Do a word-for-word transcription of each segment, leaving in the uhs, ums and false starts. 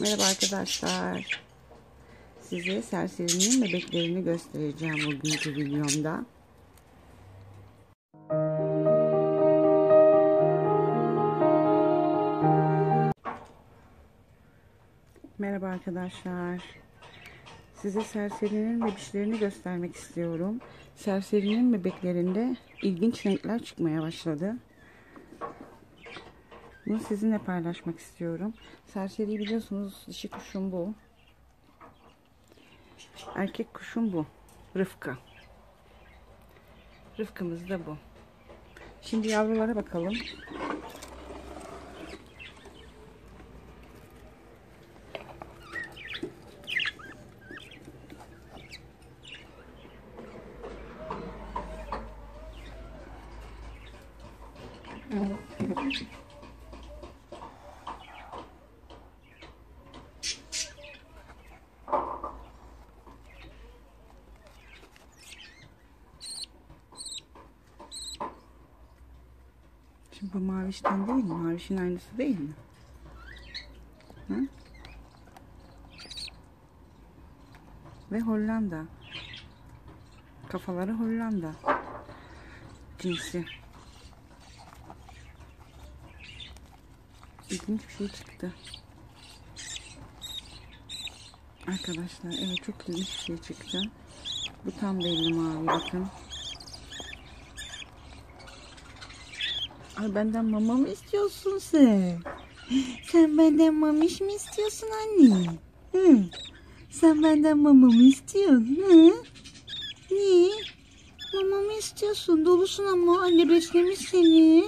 Merhaba arkadaşlar. Size Serseri'nin bebeklerini göstereceğim bugünkü videomda. Merhaba arkadaşlar. Size Serseri'nin bebişlerini göstermek istiyorum. Serseri'nin bebeklerinde ilginç renkler çıkmaya başladı. Bunu sizinle paylaşmak istiyorum. Serseri'yi biliyorsunuz, dişi kuşum bu. Erkek kuşum bu. Rıfkı. Rıfkımız da bu. Şimdi yavrulara bakalım. Evet. Bu Maviş'ten değil mi? Maviş'in aynısı değil mi? Hı? Ve Hollanda. Kafaları Hollanda cinsi. İlginç bir şey çıktı. Arkadaşlar evet, çok ilginç bir şey çıktı. Bu tam belli mavi, bakın. Ay, benden mama mı istiyorsun sen? Sen benden mamiş mi istiyorsun anne? Hı? Sen benden mama mı istiyorsun? Hı? Ne? Mama mı istiyorsun? Dolusun ama anne beslemiş seni.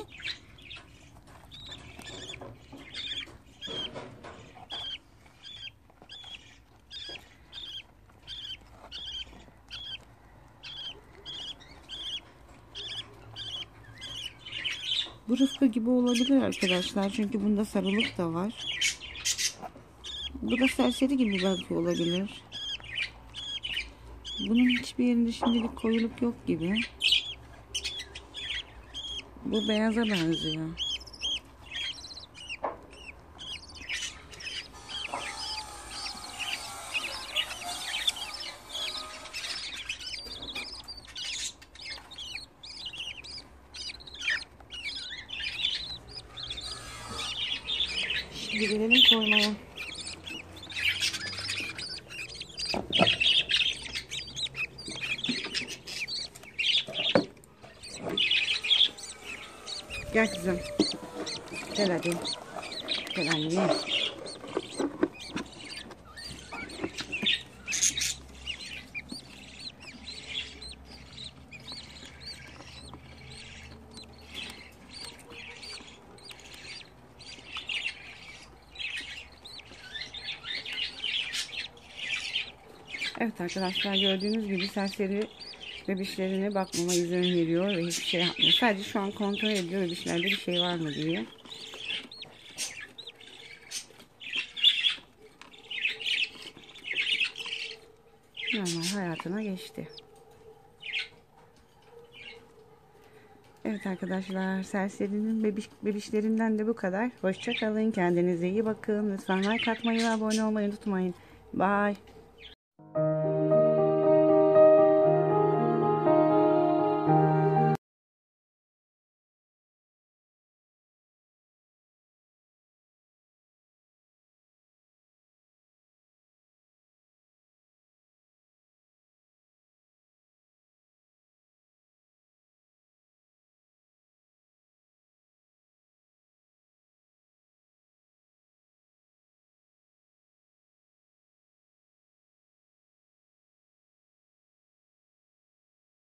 Bu Rıfkı gibi olabilir arkadaşlar, çünkü bunda sarılık da var. Bu da Serseri gibi belki olabilir. Bunun hiçbir yerinde şimdilik koyuluk yok gibi. Bu beyaza benziyor. Gelelim koymaya. Gel kızım. Gel hadi. Gel anne. Evet arkadaşlar, gördüğünüz gibi Serseri bebişlerine bakmama izin veriyor ve hiçbir şey yapmıyor. Sadece şu an kontrol ediyor bebişlerde bir şey var mı diye. Normal hayatına geçti. Evet arkadaşlar, Serseri'nin bebiş, bebişlerinden de bu kadar. Hoşça kalın, kendinize iyi bakın. Lütfen like atmayı ve abone olmayı unutmayın. Bye.